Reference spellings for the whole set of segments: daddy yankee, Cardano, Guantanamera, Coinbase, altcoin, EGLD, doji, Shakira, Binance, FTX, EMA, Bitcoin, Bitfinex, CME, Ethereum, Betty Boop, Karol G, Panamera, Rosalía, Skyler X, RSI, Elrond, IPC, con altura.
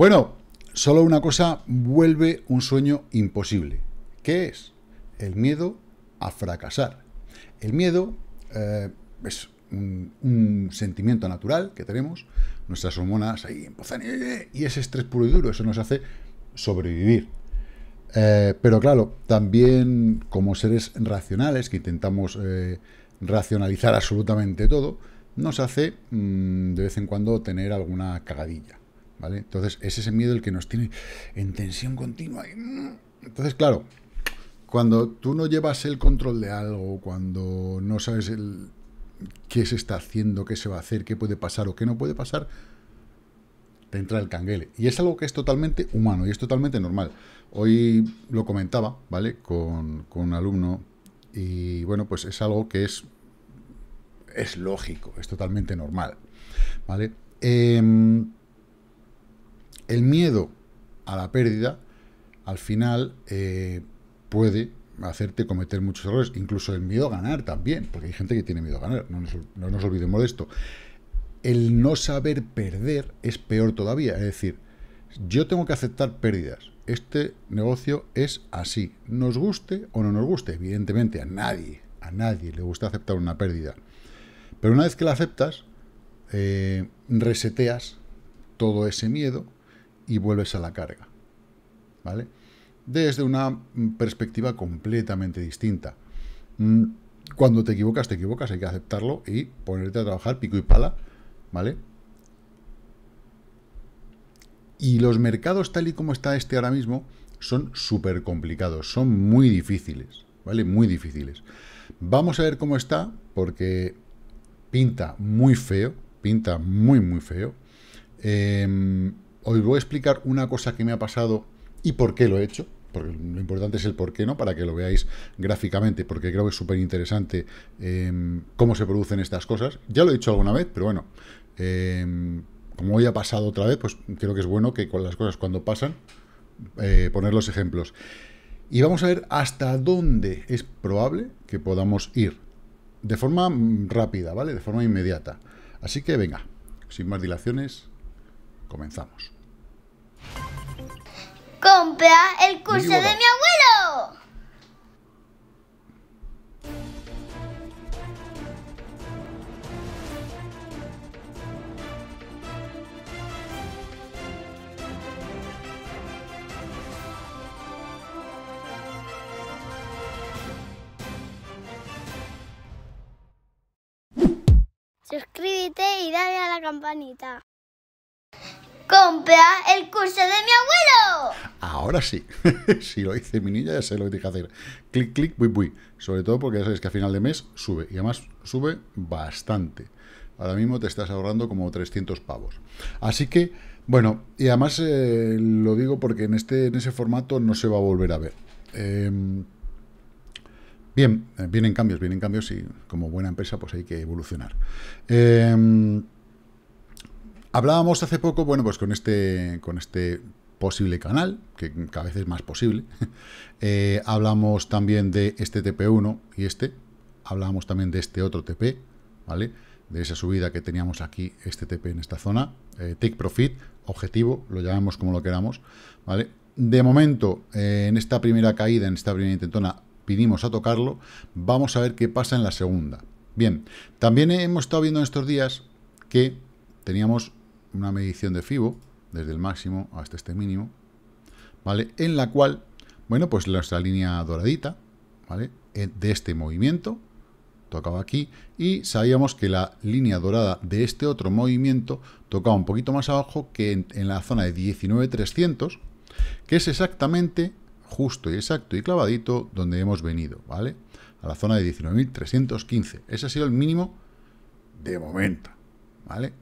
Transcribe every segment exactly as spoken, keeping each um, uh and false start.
Bueno, solo una cosa vuelve un sueño imposible. ¿Qué es? El miedo a fracasar. El miedo eh, es un, un sentimiento natural que tenemos. Nuestras hormonas ahí empiezan y ese estrés puro y duro, eso nos hace sobrevivir. Eh, pero claro, también como seres racionales que intentamos eh, racionalizar absolutamente todo, nos hace mmm, de vez en cuando tener alguna cagadilla, ¿vale? Entonces es ese miedo el que nos tiene en tensión continua. Entonces claro, cuando tú no llevas el control de algo, cuando no sabes el, qué se está haciendo, qué se va a hacer, qué puede pasar o qué no puede pasar, te entra el canguele. Y es algo que es totalmente humano y es totalmente normal. Hoy lo comentaba, ¿vale?, con, con un alumno y, bueno, pues es algo que es, es lógico, es totalmente normal, ¿vale? Eh, el miedo a la pérdida, al final, eh, puede hacerte cometer muchos errores, incluso el miedo a ganar también, porque hay gente que tiene miedo a ganar, no nos, no nos olvidemos de esto. El no saber perder es peor todavía, es decir, yo tengo que aceptar pérdidas, este negocio es así, nos guste o no nos guste, evidentemente a nadie, a nadie le gusta aceptar una pérdida, pero una vez que la aceptas, eh, reseteas todo ese miedo y vuelves a la carga, ¿vale? Desde una perspectiva completamente distinta. Cuando te equivocas, te equivocas, hay que aceptarlo y ponerte a trabajar pico y pala, ¿vale? Y los mercados tal y como está este ahora mismo son súper complicados, son muy difíciles, ¿vale? Muy difíciles. Vamos a ver cómo está, porque pinta muy feo, pinta muy, muy feo. Eh, os voy a explicar una cosa que me ha pasado y por qué lo he hecho, porque lo importante es el por qué, ¿no?, para que lo veáis gráficamente, porque creo que es súper interesante eh, cómo se producen estas cosas. Ya lo he dicho alguna vez, pero bueno, eh, como hoy ha pasado otra vez, pues creo que es bueno que con las cosas cuando pasan, eh, poner los ejemplos. Y vamos a ver hasta dónde es probable que podamos ir, de forma rápida, ¿vale?, de forma inmediata. Así que venga, sin más dilaciones, comenzamos. ¡Compra el curso de mi abuelo! Suscríbete y dale a la campanita. ¡Compra el curso de mi abuelo! Ahora sí, si lo hice mi niña ya sé lo que tiene que hacer. Clic, clic, bui, bui. Sobre todo porque ya sabéis que a final de mes sube. Y además sube bastante. Ahora mismo te estás ahorrando como trescientos pavos. Así que, bueno, y además eh, lo digo porque en, este, en ese formato no se va a volver a ver. Eh, bien, vienen cambios, vienen cambios y como buena empresa pues hay que evolucionar. Eh... Hablábamos hace poco, bueno, pues con este, con este posible canal, que cada vez es más posible, eh, hablamos también de este T P uno y este, hablábamos también de este otro T P, ¿vale? De esa subida que teníamos aquí, este T P en esta zona, eh, take profit, objetivo, lo llamemos como lo queramos, ¿vale? De momento, eh, en esta primera caída, en esta primera intentona, vinimos a tocarlo, vamos a ver qué pasa en la segunda. Bien, también hemos estado viendo en estos días que teníamos una medición de FIBO, desde el máximo hasta este mínimo, ¿vale?, en la cual, bueno, pues nuestra línea doradita, ¿vale?, de este movimiento, tocaba aquí, y sabíamos que la línea dorada de este otro movimiento tocaba un poquito más abajo que en, en la zona de diecinueve mil trescientos, que es exactamente, justo y exacto y clavadito, donde hemos venido, ¿vale?, a la zona de diecinueve mil trescientos quince. Ese ha sido el mínimo de momento, ¿vale?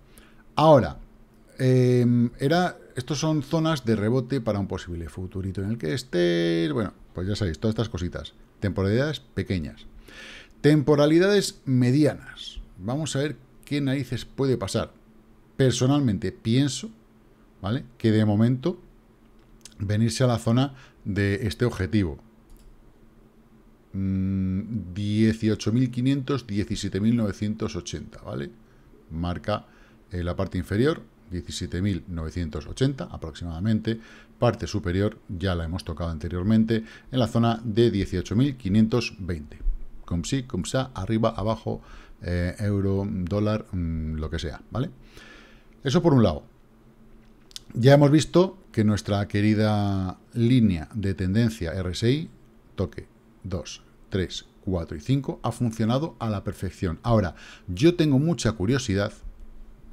Ahora, eh, era, estos son zonas de rebote para un posible futurito en el que esté. Bueno, pues ya sabéis, todas estas cositas. Temporalidades pequeñas. Temporalidades medianas. Vamos a ver qué narices puede pasar. Personalmente pienso, ¿vale?, que de momento venirse a la zona de este objetivo. Mm, dieciocho mil quinientos, diecisiete mil novecientos ochenta, ¿vale? Marca la parte inferior diecisiete mil novecientos ochenta aproximadamente, parte superior ya la hemos tocado anteriormente en la zona de dieciocho mil quinientos veinte. Como sí, como sea, arriba, abajo, eh, euro, dólar, mmm, lo que sea, ¿vale? Eso por un lado. Ya hemos visto que nuestra querida línea de tendencia R S I, toque dos, tres, cuatro y cinco, ha funcionado a la perfección. Ahora, yo tengo mucha curiosidad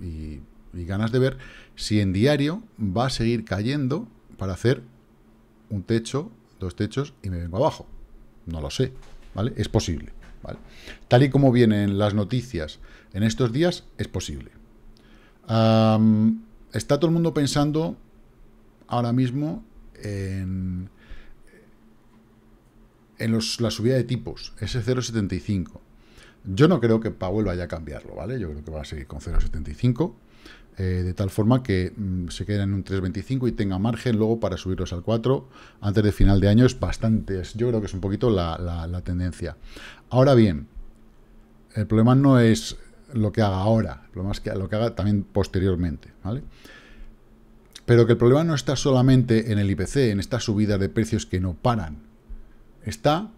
y, y ganas de ver si en diario va a seguir cayendo para hacer un techo, dos techos y me vengo abajo. No lo sé, ¿vale? Es posible, ¿vale? Tal y como vienen las noticias en estos días, es posible. Um, está todo el mundo pensando ahora mismo en, en los, la subida de tipos, ese cero coma setenta y cinco. Yo no creo que Powell vaya a cambiarlo, ¿vale? Yo creo que va a seguir con cero coma setenta y cinco, eh, de tal forma que mm, se queden en un tres coma veinticinco y tenga margen luego para subirlos al cuatro antes de final de año. Es bastante, es, yo creo que es un poquito la, la, la tendencia. Ahora bien, el problema no es lo que haga ahora, lo más que lo que haga también posteriormente, ¿vale? Pero que el problema no está solamente en el I P C, en estas subidas de precios que no paran. Está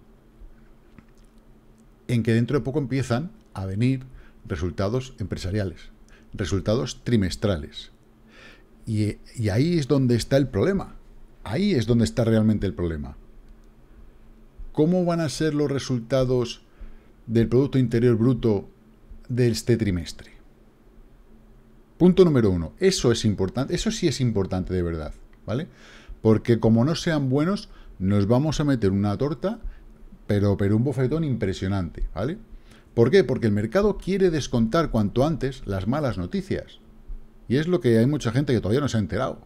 en que dentro de poco empiezan a venir resultados empresariales, resultados trimestrales. Y, y ahí es donde está el problema. Ahí es donde está realmente el problema. ¿Cómo van a ser los resultados del Producto Interior Bruto de este trimestre? Punto número uno. Eso es importante. Eso sí es importante de verdad, ¿vale? Porque como no sean buenos, nos vamos a meter una torta, pero, pero un bofetón impresionante, ¿vale? ¿Por qué? Porque el mercado quiere descontar cuanto antes las malas noticias. Y es lo que hay mucha gente que todavía no se ha enterado,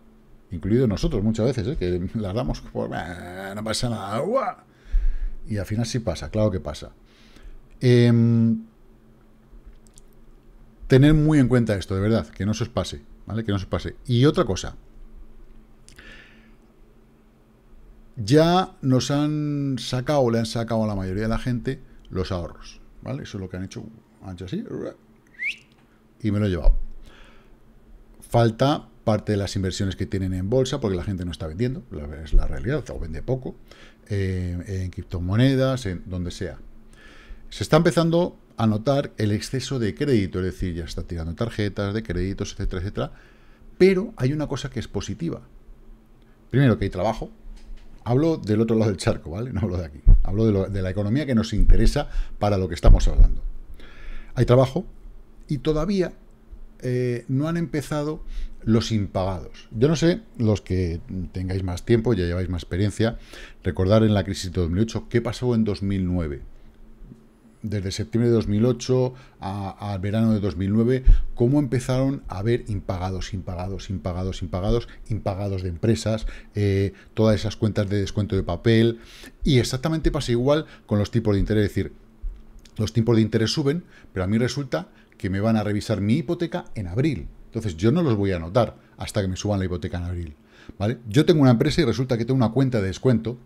incluido nosotros muchas veces, ¿eh? Que las damos por... no pasa nada. ¡Uah! Y al final sí pasa, claro que pasa. Eh... Tener muy en cuenta esto, de verdad, que no se os pase, ¿vale? Que no se os pase. Y otra cosa. Ya nos han sacado, le han sacado a la mayoría de la gente los ahorros, ¿vale? Eso es lo que han hecho, han hecho así, y me lo he llevado. Falta parte de las inversiones que tienen en bolsa, porque la gente no está vendiendo, es la realidad, o vende poco, eh, en criptomonedas, en donde sea. Se está empezando a notar el exceso de crédito, es decir, ya está tirando tarjetas de créditos, etcétera, etcétera. Pero hay una cosa que es positiva. Primero, que hay trabajo. Hablo del otro lado del charco, ¿vale? No hablo de aquí. Hablo de, lo, de la economía que nos interesa para lo que estamos hablando. Hay trabajo y todavía eh, no han empezado los impagados. Yo no sé, los que tengáis más tiempo, ya lleváis más experiencia, recordar en la crisis de dos mil ocho, ¿qué pasó en dos mil nueve? Desde septiembre de dos mil ocho al verano de dos mil nueve, cómo empezaron a haber impagados, impagados, impagados, impagados, impagados de empresas, eh, todas esas cuentas de descuento de papel. Y exactamente pasa igual con los tipos de interés. Es decir, los tipos de interés suben, pero a mí resulta que me van a revisar mi hipoteca en abril. Entonces yo no los voy a anotar hasta que me suban la hipoteca en abril, ¿vale? Yo tengo una empresa y resulta que tengo una cuenta de descuento.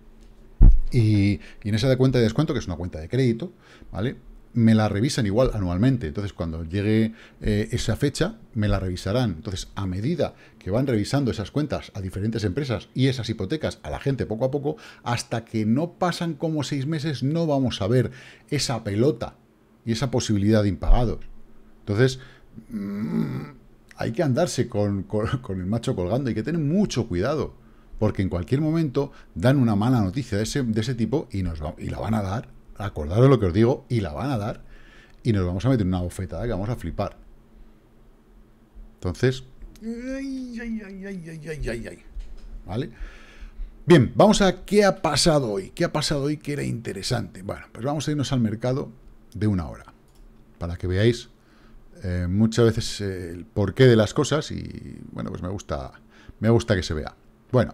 Y, y en esa cuenta de descuento, que es una cuenta de crédito, ¿vale? Me la revisan igual anualmente. Entonces, cuando llegue eh, esa fecha, me la revisarán. Entonces, a medida que van revisando esas cuentas a diferentes empresas y esas hipotecas a la gente poco a poco, hasta que no pasan como seis meses, no vamos a ver esa pelota y esa posibilidad de impagados. Entonces, mmm, hay que andarse con, con, con el macho colgando, hay que tener mucho cuidado. Porque en cualquier momento dan una mala noticia de ese, de ese tipo y, nos va, y la van a dar, acordaros lo que os digo, y la van a dar y nos vamos a meter una bofetada que vamos a flipar. Entonces, ay, ay, ay, ay, ay, ay, ay. ¿Vale? Bien, vamos a qué ha pasado hoy, qué ha pasado hoy que era interesante. Bueno, pues vamos a irnos al mercado de una hora, para que veáis eh, muchas veces eh, el porqué de las cosas y, bueno, pues me gusta, me gusta que se vea. Bueno,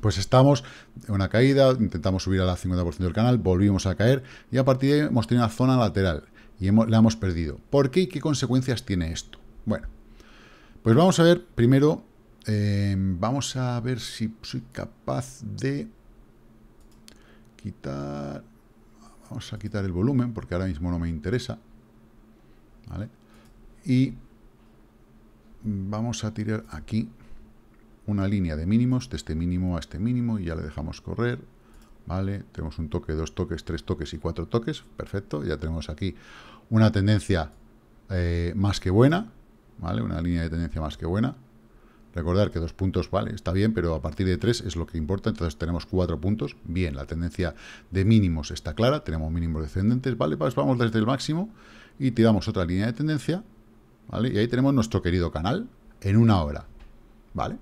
pues estamos en una caída, intentamos subir al cincuenta por ciento del canal, volvimos a caer y a partir de ahí hemos tenido una zona lateral y hemos, la hemos perdido. ¿Por qué y qué consecuencias tiene esto? Bueno, pues vamos a ver primero, eh, vamos a ver si soy capaz de quitar, vamos a quitar el volumen porque ahora mismo no me interesa, ¿vale? Y vamos a tirar aquí una línea de mínimos, de este mínimo a este mínimo, y ya le dejamos correr, ¿vale? Tenemos un toque, dos toques, tres toques y cuatro toques, perfecto, ya tenemos aquí una tendencia eh, más que buena, ¿vale? Una línea de tendencia más que buena. Recordar que dos puntos, vale, está bien, pero a partir de tres es lo que importa, entonces tenemos cuatro puntos, bien, la tendencia de mínimos está clara, tenemos mínimos descendentes, vale, pues vamos desde el máximo y tiramos otra línea de tendencia, vale, y ahí tenemos nuestro querido canal en una hora, vale,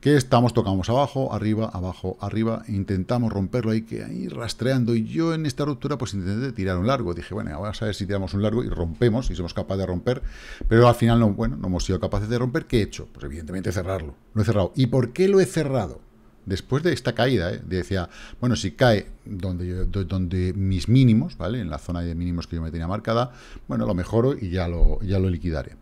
que estamos, tocamos abajo, arriba, abajo, arriba, intentamos romperlo ahí, que ahí rastreando, y yo en esta ruptura pues intenté tirar un largo, dije, bueno, vamos a ver si tiramos un largo y rompemos, y somos capaces de romper, pero al final, no, bueno, no hemos sido capaces de romper, ¿qué he hecho? Pues evidentemente cerrarlo, lo he cerrado, ¿y por qué lo he cerrado? Después de esta caída, ¿eh? Decía, bueno, si cae donde, yo, donde mis mínimos, ¿vale? En la zona de mínimos que yo me tenía marcada, bueno, lo mejoro y ya lo, ya lo liquidaré.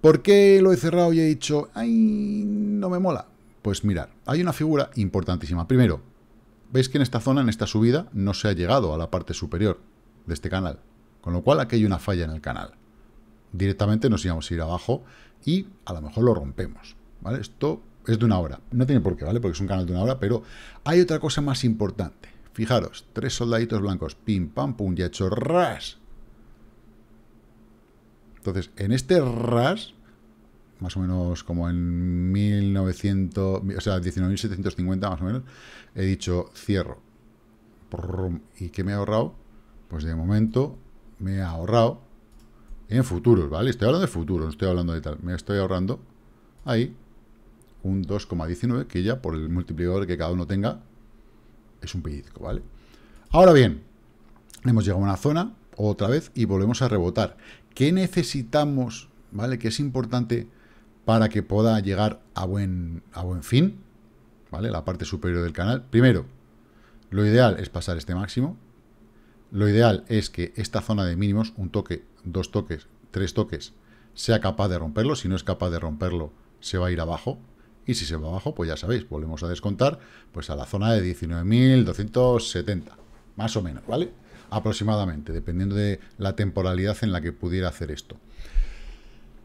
¿Por qué lo he cerrado y he dicho, ay, no me mola? Pues mirad, hay una figura importantísima. Primero, veis que en esta zona, en esta subida, no se ha llegado a la parte superior de este canal. Con lo cual, aquí hay una falla en el canal. Directamente nos íbamos a ir abajo y a lo mejor lo rompemos, ¿vale? Esto es de una hora. No tiene por qué, ¿vale? Porque es un canal de una hora, pero hay otra cosa más importante. Fijaros, tres soldaditos blancos, pim, pam, pum, ya he hecho ras. Entonces, en este ras, más o menos como en mil novecientos, o sea, diecinueve mil setecientos cincuenta más o menos, he dicho cierro. ¿Y qué me he ahorrado? Pues de momento me he ahorrado en futuros, ¿vale? Estoy hablando de futuros, no estoy hablando de tal. Me estoy ahorrando ahí un dos coma diecinueve, que ya por el multiplicador que cada uno tenga es un pellizco, ¿vale? Ahora bien, hemos llegado a una zona otra vez y volvemos a rebotar. ¿Qué necesitamos, ¿vale? Que es importante para que pueda llegar a buen, a buen fin, ¿vale? La parte superior del canal. Primero, lo ideal es pasar este máximo. Lo ideal es que esta zona de mínimos, un toque, dos toques, tres toques, sea capaz de romperlo. Si no es capaz de romperlo, se va a ir abajo. Y si se va abajo, pues ya sabéis, volvemos a descontar pues a la zona de diecinueve mil doscientos setenta, más o menos, ¿vale? Aproximadamente, dependiendo de la temporalidad en la que pudiera hacer esto.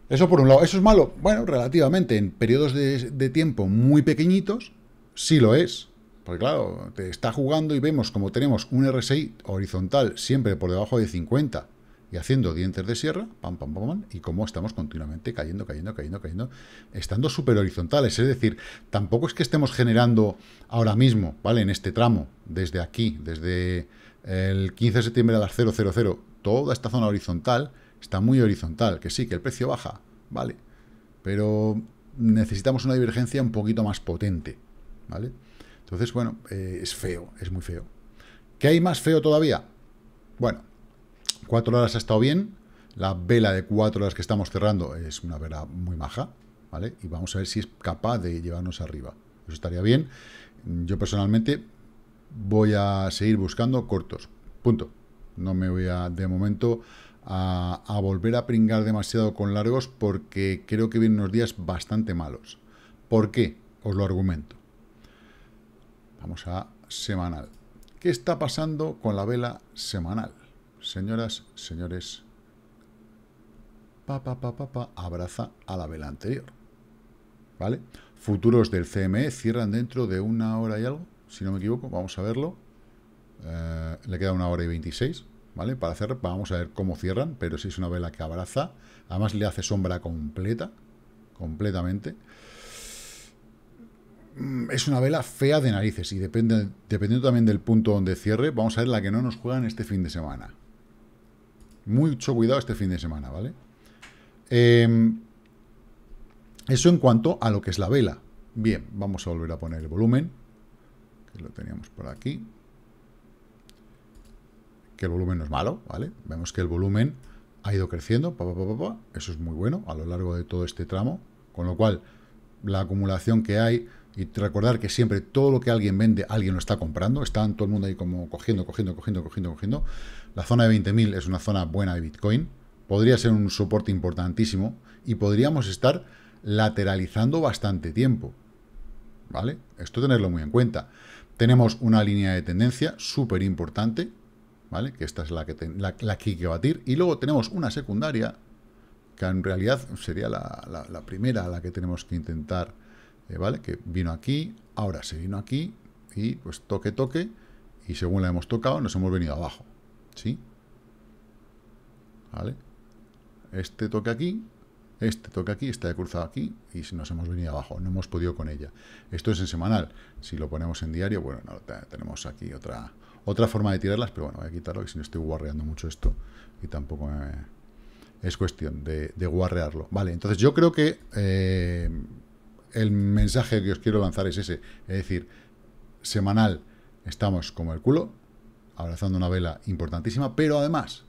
Eso por un lado. ¿Eso es malo? Bueno, relativamente. En periodos de, de tiempo muy pequeñitos, sí lo es. Porque claro, te está jugando y vemos como tenemos un R S I horizontal siempre por debajo de cincuenta y haciendo dientes de sierra, pam, pam, pam, pam, y como estamos continuamente cayendo, cayendo, cayendo, cayendo, estando súper horizontales. Es decir, tampoco es que estemos generando ahora mismo, ¿vale? En este tramo, desde aquí, desde el quince de septiembre a las cero cero cero, toda esta zona horizontal, está muy horizontal, que sí, que el precio baja, vale, pero necesitamos una divergencia un poquito más potente, ¿vale? Entonces, bueno, eh, es feo, es muy feo. ¿Qué hay más feo todavía? Bueno, cuatro horas ha estado bien, la vela de cuatro horas que estamos cerrando es una vela muy maja, ¿vale? Y vamos a ver si es capaz de llevarnos arriba, eso estaría bien. Yo personalmente voy a seguir buscando cortos, punto. No me voy a, de momento, a, a volver a pringar demasiado con largos porque creo que vienen unos días bastante malos. ¿Por qué? Os lo argumento. Vamos a semanal. ¿Qué está pasando con la vela semanal? Señoras, señores, pa, pa, pa, pa, pa, abraza a la vela anterior, ¿vale? Futuros del C M E cierran dentro de una hora y algo, si no me equivoco, vamos a verlo. Eh, le queda una hora y veintiséis, ¿vale? Para hacer, vamos a ver cómo cierran, pero sí es una vela que abraza, además le hace sombra completa, completamente. Es una vela fea de narices y depende, dependiendo también del punto donde cierre, vamos a ver la que no nos juegan este fin de semana. Mucho cuidado este fin de semana, ¿vale? Eh, eso en cuanto a lo que es la vela. Bien, vamos a volver a poner el volumen, que lo teníamos por aquí. Que el volumen no es malo, ¿vale? Vemos que el volumen ha ido creciendo, pa, pa, pa, pa, pa. Eso es muy bueno a lo largo de todo este tramo, con lo cual la acumulación que hay, y recordar que siempre todo lo que alguien vende, alguien lo está comprando, están todo el mundo ahí como cogiendo, cogiendo, cogiendo, cogiendo, cogiendo. La zona de veinte mil es una zona buena de Bitcoin, podría ser un soporte importantísimo y podríamos estar lateralizando bastante tiempo, ¿vale? Esto tenerlo muy en cuenta. Tenemos una línea de tendencia súper importante, ¿vale? Que esta es la que, te, la, la que hay que batir. Y luego tenemos una secundaria que en realidad sería la, la, la primera a la que tenemos que intentar, eh, ¿vale? Que vino aquí, ahora se vino aquí, y pues toque, toque, y según la hemos tocado, nos hemos venido abajo, ¿sí? ¿Vale? Este toque aquí, este toque aquí, este ha cruzado aquí, y nos hemos venido abajo, no hemos podido con ella. Esto es en semanal, si lo ponemos en diario, bueno, no, tenemos aquí otra, otra forma de tirarlas, pero bueno, voy a quitarlo, que si no estoy guarreando mucho esto, y tampoco me... Es cuestión de, de guarrearlo. Vale, entonces yo creo que eh, el mensaje que os quiero lanzar es ese. Es decir, semanal estamos como el culo, abrazando una vela importantísima, pero además,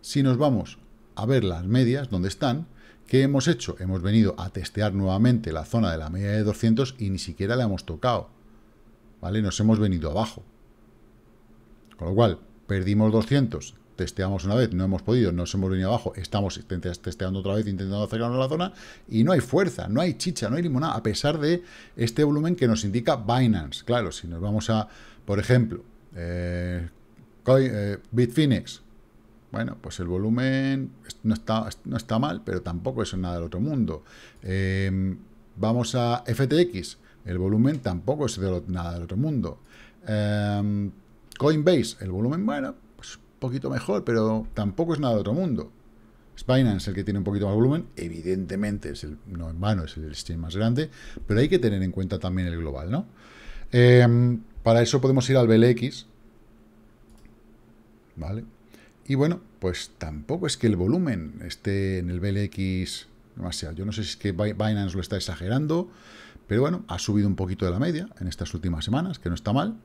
si nos vamos a ver las medias, donde están, ¿qué hemos hecho? Hemos venido a testear nuevamente la zona de la media de doscientos y ni siquiera la hemos tocado. Vale, nos hemos venido abajo. Con lo cual, perdimos doscientos. Testeamos una vez, no hemos podido, nos hemos venido abajo, estamos testeando otra vez, intentando acercarnos a la zona, y no hay fuerza, no hay chicha, no hay limonada, a pesar de este volumen que nos indica Binance. Claro, si nos vamos a, por ejemplo, eh, Coin, eh, Bitfinex, bueno, pues el volumen no está, no está mal, pero tampoco es nada del otro mundo. Eh, vamos a F T X, el volumen tampoco es de lo, nada del otro mundo. Eh, Coinbase, el volumen, bueno, poquito mejor, pero tampoco es nada de otro mundo. Es Binance el que tiene un poquito más volumen, evidentemente, es el, no en vano, es el exchange más grande, pero hay que tener en cuenta también el global, ¿no? Eh, para eso podemos ir al B L X, ¿vale? Y bueno, pues tampoco es que el volumen esté en el B L X demasiado. Yo no sé si es que Binance lo está exagerando, pero bueno, ha subido un poquito de la media en estas últimas semanas, que no está mal,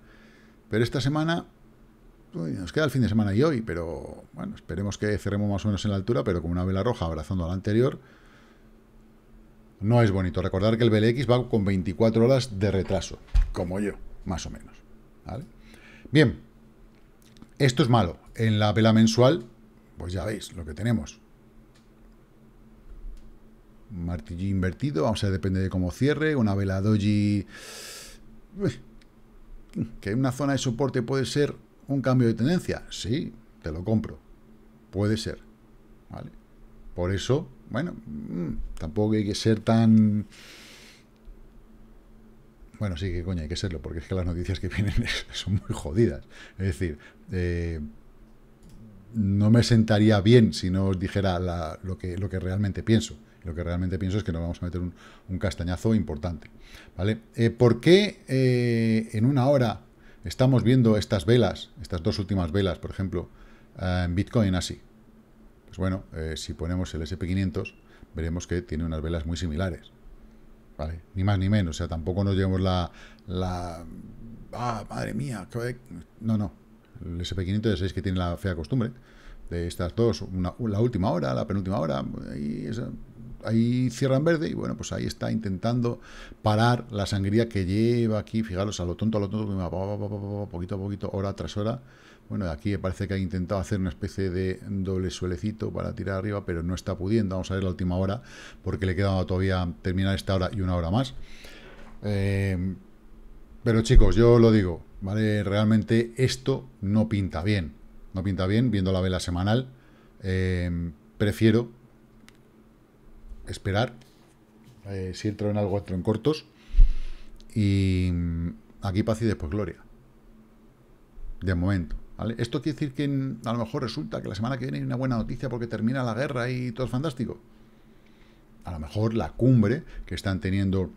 pero esta semana... Nos queda el fin de semana y hoy, pero bueno, esperemos que cerremos más o menos en la altura, pero con una vela roja abrazando a la anterior, no es bonito. Recordar que el B L X va con veinticuatro horas de retraso, como yo, más o menos. ¿Vale? Bien, esto es malo. En la vela mensual, pues ya veis lo que tenemos. Un martillo invertido, vamos a ver, depende de cómo cierre, una vela doji... Que una zona de soporte puede ser... ¿Un cambio de tendencia? Sí, te lo compro. Puede ser. ¿Vale? Por eso, bueno, tampoco hay que ser tan... Bueno, sí, que coño, hay que serlo, porque es que las noticias que vienen son muy jodidas. Es decir, eh, no me sentaría bien si no os dijera la, lo, que, lo que realmente pienso. Lo que realmente pienso es que nos vamos a meter un, un castañazo importante. ¿Vale? Eh, ¿Por qué eh, en una hora... Estamos viendo estas velas, estas dos últimas velas, por ejemplo, en Bitcoin así? Pues bueno, eh, si ponemos el ese and pe quinientos, veremos que tiene unas velas muy similares. ¿Vale? Ni más ni menos, o sea, tampoco nos llevamos la... la ¡Ah, madre mía! Qué... No, no. El ese and pe quinientos ya sabéis que tiene la fea costumbre de estas dos, una, la última hora, la penúltima hora, ahí, esa, ahí cierra en verde y bueno, pues ahí está intentando parar la sangría que lleva aquí, fijaros, a lo tonto, a lo tonto, poquito a poquito, hora tras hora. Bueno, aquí parece que ha intentado hacer una especie de doble suelecito para tirar arriba, pero no está pudiendo. Vamos a ver la última hora, porque le queda todavía terminar esta hora y una hora más. Eh, pero chicos, yo lo digo, ¿vale? Realmente esto no pinta bien. No pinta bien, viendo la vela semanal, eh, prefiero esperar, eh, si entro en algo, entro en cortos, y aquí paz y después gloria, de momento, ¿vale? Esto quiere decir que en, a lo mejor resulta que la semana que viene hay una buena noticia porque termina la guerra y todo es fantástico. A lo mejor la cumbre que están teniendo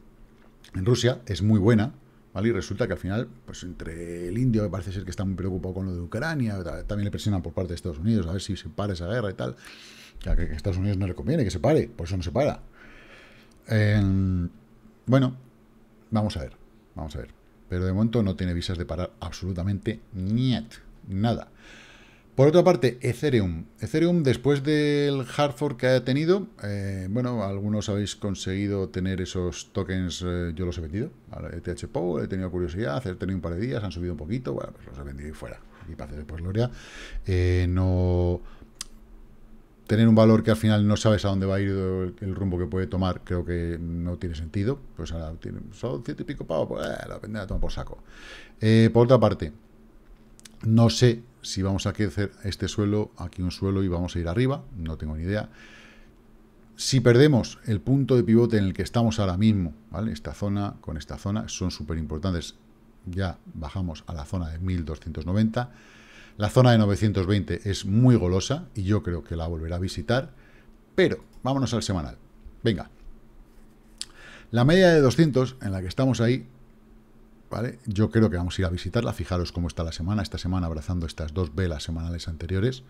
en Rusia es muy buena, ¿vale? Y resulta que al final, pues entre el indio, que parece ser que está muy preocupado con lo de Ucrania, también le presionan por parte de Estados Unidos, a ver si se para esa guerra y tal, ya que a Estados Unidos no le conviene que se pare, por eso no se para. Eh, bueno, vamos a ver, vamos a ver. Pero de momento no tiene visas de parar absolutamente niet, nada. Por otra parte, Ethereum. Ethereum, después del hard fork que ha tenido, eh, bueno, algunos habéis conseguido tener esos tokens, eh, yo los he vendido, E T H Power, he tenido curiosidad, he tenido un par de días, han subido un poquito, bueno, pues los he vendido y fuera, y para hacer después gloria. Eh, no tener un valor que al final no sabes a dónde va a ir el, el rumbo que puede tomar, creo que no tiene sentido, pues ahora tiene solo ciento y pico pavos, pues eh, la pendeja toma por saco. Eh, por otra parte, no sé si vamos a hacer este suelo, aquí un suelo y vamos a ir arriba, no tengo ni idea. Si perdemos el punto de pivote en el que estamos ahora mismo, ¿vale? Esta zona con esta zona son súper importantes. Ya bajamos a la zona de mil doscientos noventa. La zona de novecientos veinte es muy golosa y yo creo que la volverá a visitar. Pero vámonos al semanal. Venga. La media de doscientos en la que estamos ahí, ¿vale? Yo creo que vamos a ir a visitarla. Fijaros cómo está la semana. Esta semana abrazando estas dos velas semanales anteriores.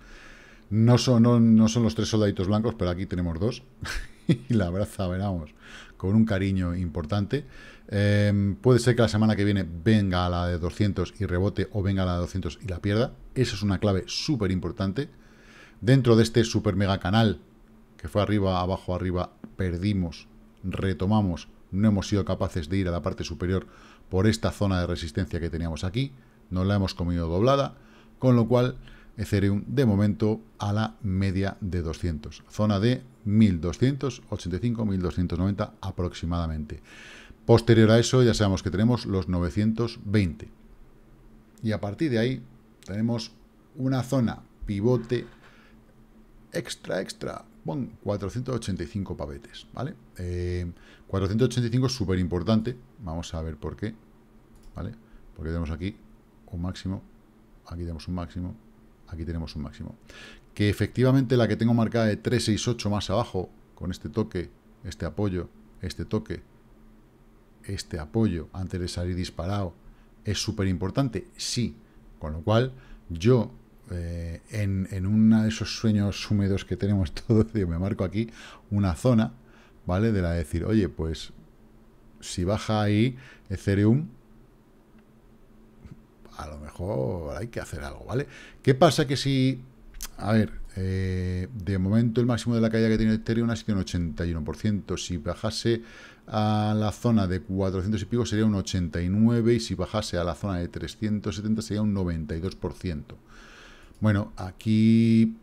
No son, no, no son los tres soldaditos blancos, pero aquí tenemos dos. Y la abraza, veramos, con un cariño importante. Eh, puede ser que la semana que viene venga a la de doscientos y rebote, o venga a la de doscientos y la pierda. Esa es una clave súper importante. Dentro de este super mega canal, que fue arriba, abajo, arriba, perdimos, retomamos. No hemos sido capaces de ir a la parte superior por esta zona de resistencia que teníamos aquí. Nos la hemos comido doblada, con lo cual Ethereum, de momento, a la media de doscientos. Zona de mil doscientos ochenta y cinco, mil doscientos noventa aproximadamente. Posterior a eso, ya sabemos que tenemos los novecientos veinte. Y a partir de ahí, tenemos una zona pivote extra, extra. Bueno, cuatrocientos ochenta y cinco pavetes, ¿vale? Eh, cuatrocientos ochenta y cinco es súper importante. Vamos a ver por qué, ¿vale? Porque tenemos aquí un máximo, aquí tenemos un máximo, aquí tenemos un máximo, que efectivamente la que tengo marcada de tres sesenta y ocho más abajo, con este toque, este apoyo, este toque, este apoyo, antes de salir disparado, es súper importante, sí, con lo cual yo, eh, en, en uno de esos sueños húmedos que tenemos todos, yo me marco aquí una zona, ¿vale? De la de decir, oye, pues, si baja ahí Ethereum, a lo mejor hay que hacer algo, ¿vale? ¿Qué pasa que si... A ver, eh, de momento el máximo de la caída que tiene Ethereum ha sido un ochenta y uno por ciento. Si bajase a la zona de cuatrocientos y pico sería un ochenta y nueve por ciento. Y si bajase a la zona de trescientos setenta sería un noventa y dos por ciento. Bueno, aquí,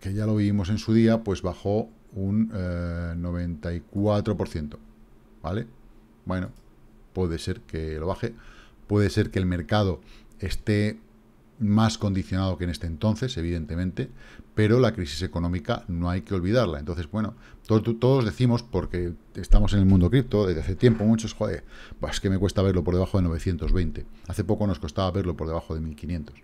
que ya lo vimos en su día, pues bajó un eh, noventa y cuatro por ciento, ¿vale? Bueno, puede ser que lo baje. Puede ser que el mercado esté más condicionado que en este entonces, evidentemente, pero la crisis económica no hay que olvidarla. Entonces, bueno, to todos decimos, porque estamos en el mundo cripto desde hace tiempo, muchos, joder, pues que me cuesta verlo por debajo de novecientos veinte. Hace poco nos costaba verlo por debajo de mil quinientos.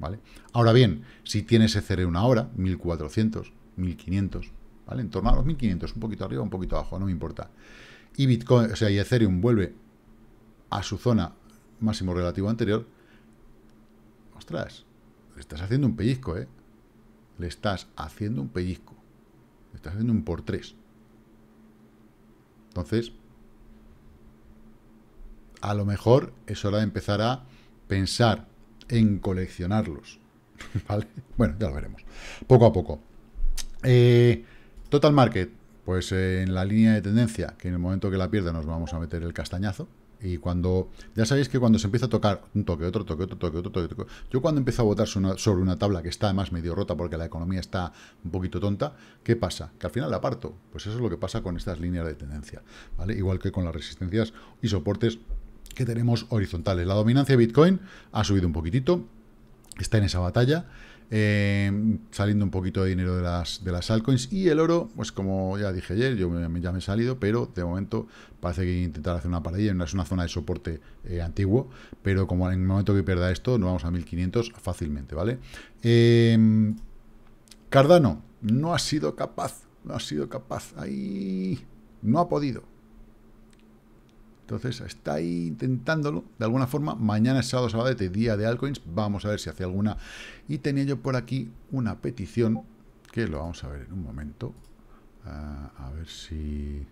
¿Vale? Ahora bien, si tienes Ethereum ahora, mil cuatrocientos, mil quinientos, ¿vale? En torno a los mil quinientos, un poquito arriba, un poquito abajo, no me importa. Y Bitcoin, o sea, y Ethereum vuelve a su zona máximo relativo anterior, ostras, le estás haciendo un pellizco, ¿eh? Le estás haciendo un pellizco. Le estás haciendo un por tres. Entonces, a lo mejor es hora de empezar a pensar en coleccionarlos, ¿vale? Bueno, ya lo veremos. Poco a poco. Eh, total market, pues eh, en la línea de tendencia, que en el momento que la pierda nos vamos a meter el castañazo. Y cuando, ya sabéis que cuando se empieza a tocar un toque, otro toque, otro toque, otro toque, toque. Yo cuando empiezo a votar sobre una tabla que está además medio rota porque la economía está un poquito tonta, ¿qué pasa? Que al final la parto. Pues eso es lo que pasa con estas líneas de tendencia, ¿vale? Igual que con las resistencias y soportes que tenemos horizontales. La dominancia de Bitcoin ha subido un poquitito, está en esa batalla, eh, saliendo un poquito de dinero de las, de las altcoins, y el oro, pues como ya dije ayer, yo me, ya me he salido, pero de momento parece que intentar hacer una paradilla, no es una zona de soporte eh, antiguo, pero como en el momento que pierda esto, nos vamos a mil quinientos fácilmente, ¿vale? Eh, Cardano, no ha sido capaz, no ha sido capaz, ahí no ha podido. Entonces, está ahí intentándolo, de alguna forma. Mañana es sábado, sabadete, día de altcoins. Vamos a ver si hace alguna. Y tenía yo por aquí una petición, que lo vamos a ver en un momento. Uh, a ver si...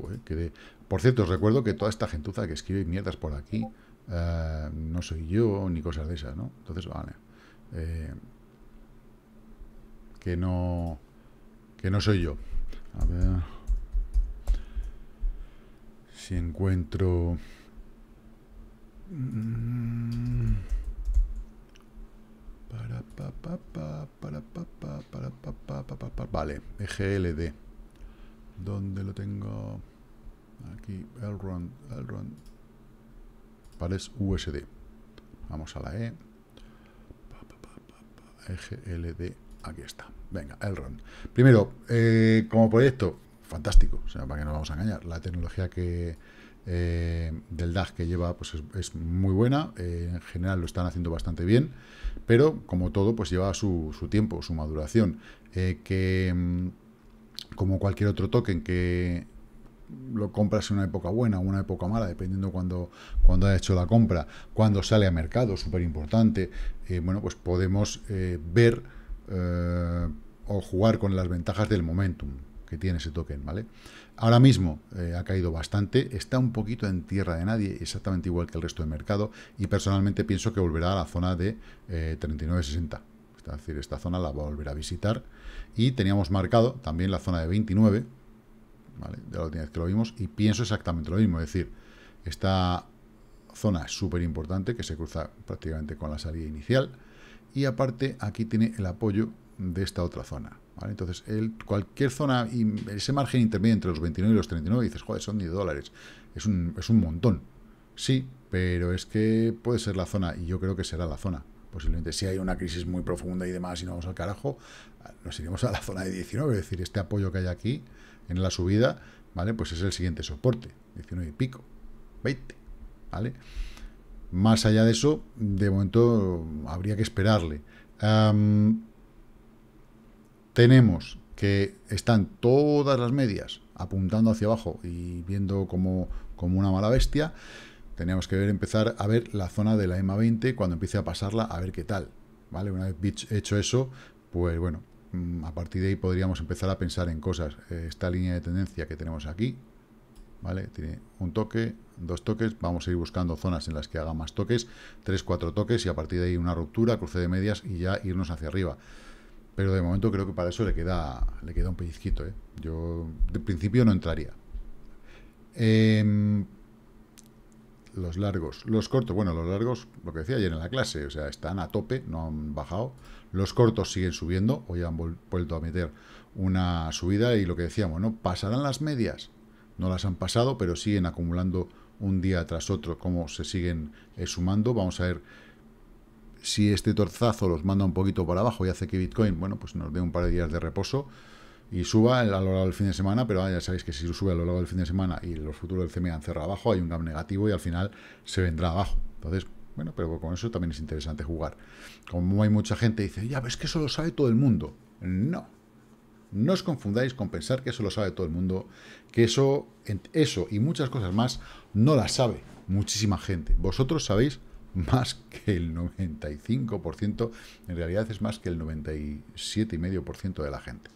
Uy, quedé. Por cierto, os recuerdo que toda esta gentuza que escribe mierdas por aquí, uh, no soy yo, ni cosas de esas, ¿no? Entonces, vale. Eh, que no... Que no soy yo. A ver si encuentro... Para pa pa pa para pa pa para pa pa pa pa pa. Vale, E G L D. ¿Dónde lo tengo? Aquí, Elrond, Elrond. Vale, es U S D. Vamos a la E. E G L D, aquí está. Venga, Elrond. Primero, eh, como proyecto, fantástico, o sea, para que no vamos a engañar, la tecnología que eh, del D A G que lleva pues es, es muy buena, eh, en general lo están haciendo bastante bien, pero como todo, pues lleva su, su tiempo, su maduración, eh, que como cualquier otro token que lo compras en una época buena o una época mala, dependiendo cuando, cuando haya hecho la compra, cuando sale a mercado, súper importante, eh, bueno, pues podemos eh, ver eh, o jugar con las ventajas del momentum que tiene ese token, ¿vale? Ahora mismo eh, ha caído bastante, está un poquito en tierra de nadie, exactamente igual que el resto del mercado, y personalmente pienso que volverá a la zona de eh, treinta y nueve sesenta, es decir, esta zona la va a volver a visitar, y teníamos marcado también la zona de veintinueve, ¿vale? De la última vez que lo vimos, y pienso exactamente lo mismo, es decir, esta zona es súper importante, que se cruza prácticamente con la salida inicial, y aparte aquí tiene el apoyo de esta otra zona, ¿vale? Entonces, el, cualquier zona, y ese margen intermedio entre los veintinueve y los treinta y nueve, dices, joder, son diez dólares, es un, es un montón, sí, pero es que puede ser la zona, y yo creo que será la zona, posiblemente, si hay una crisis muy profunda y demás, y no vamos al carajo, nos iremos a la zona de diecinueve, es decir, este apoyo que hay aquí, en la subida, ¿vale? Pues es el siguiente soporte, diecinueve y pico, veinte, ¿vale? Más allá de eso, de momento habría que esperarle. Um, tenemos que están todas las medias apuntando hacia abajo y viendo como, como una mala bestia. Teníamos que ver, empezar a ver la zona de la E M A veinte cuando empiece a pasarla, a ver qué tal, ¿vale? Una vez hecho eso, pues bueno, a partir de ahí podríamos empezar a pensar en cosas. Esta línea de tendencia que tenemos aquí, ¿vale? Tiene un toque, dos toques, vamos a ir buscando zonas en las que haga más toques, tres, cuatro toques, y a partir de ahí una ruptura, cruce de medias y ya irnos hacia arriba. Pero de momento creo que para eso le queda, le queda un pellizquito, ¿eh? Yo de principio no entraría. Eh, los largos, los cortos, bueno, los largos, lo que decía ayer en la clase, o sea, están a tope, no han bajado. Los cortos siguen subiendo, hoy han vuelto a meter una subida y lo que decíamos, ¿no? ¿Pasarán las medias? No las han pasado, pero siguen acumulando un día tras otro, como se siguen eh, sumando. Vamos a ver si este torzazo los manda un poquito para abajo y hace que Bitcoin, bueno, pues nos dé un par de días de reposo y suba a lo largo del fin de semana, pero ah, ya sabéis que si sube a lo largo del fin de semana y los futuros del C M E han cerrado abajo, hay un gap negativo y al final se vendrá abajo. Entonces, bueno, pero con eso también es interesante jugar. Como hay mucha gente que dice, ya, pero es que eso lo sabe todo el mundo. No. No os confundáis con pensar que eso lo sabe todo el mundo, que eso, eso y muchas cosas más no las sabe muchísima gente. Vosotros sabéis más que el noventa y cinco por ciento, en realidad es más que el noventa y siete coma cinco por ciento de la gente,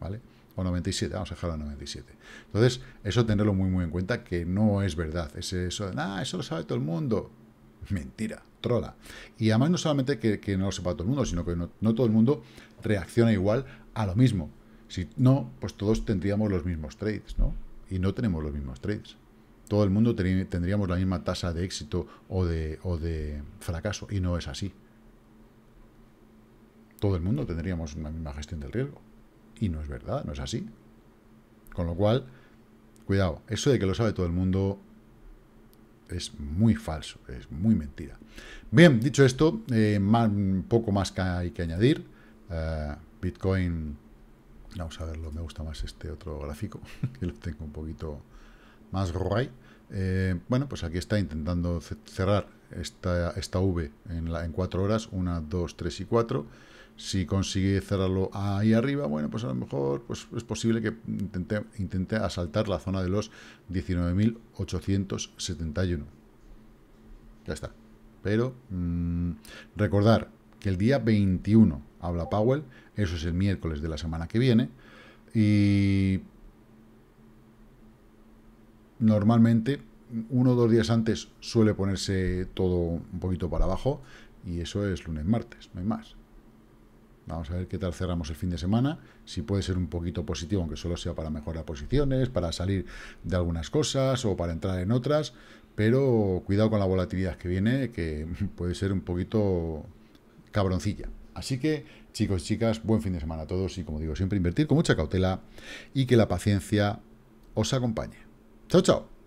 ¿vale? O noventa y siete, vamos a dejarlo a noventa y siete. Entonces, eso tenerlo muy, muy en cuenta, que no es verdad. Es eso de, ah, eso lo sabe todo el mundo. Mentira, trola. Y además no solamente que, que no lo sepa todo el mundo, sino que no, no todo el mundo reacciona igual a lo mismo. Si no, pues todos tendríamos los mismos trades, ¿no? Y no tenemos los mismos trades. Todo el mundo tendríamos la misma tasa de éxito o de, o de fracaso, y no es así. Todo el mundo tendríamos la misma gestión del riesgo, y no es verdad, no es así. Con lo cual, cuidado, eso de que lo sabe todo el mundo es muy falso, es muy mentira. Bien, dicho esto, eh, más, poco más que hay que añadir. Uh, Bitcoin, vamos a verlo, me gusta más este otro gráfico, que lo tengo un poquito más guay. Eh, bueno, pues aquí está intentando cerrar esta, esta V en, la, en cuatro horas, una, dos, tres y cuatro. Si consigue cerrarlo ahí arriba, bueno, pues a lo mejor pues es posible que intente, intente asaltar la zona de los diecinueve mil ochocientos setenta y uno. Ya está. Pero mmm, recordar que el día veintiuno habla Powell, eso es el miércoles de la semana que viene, y normalmente uno o dos días antes suele ponerse todo un poquito para abajo, y eso es lunes, martes, no hay más. Vamos a ver qué tal cerramos el fin de semana, si puede ser un poquito positivo, aunque solo sea para mejorar posiciones, para salir de algunas cosas o para entrar en otras, pero cuidado con la volatilidad que viene, que puede ser un poquito cabroncilla. Así que, chicos y chicas, buen fin de semana a todos, y como digo, siempre invertir con mucha cautela y que la paciencia os acompañe. ¡Chao, chao!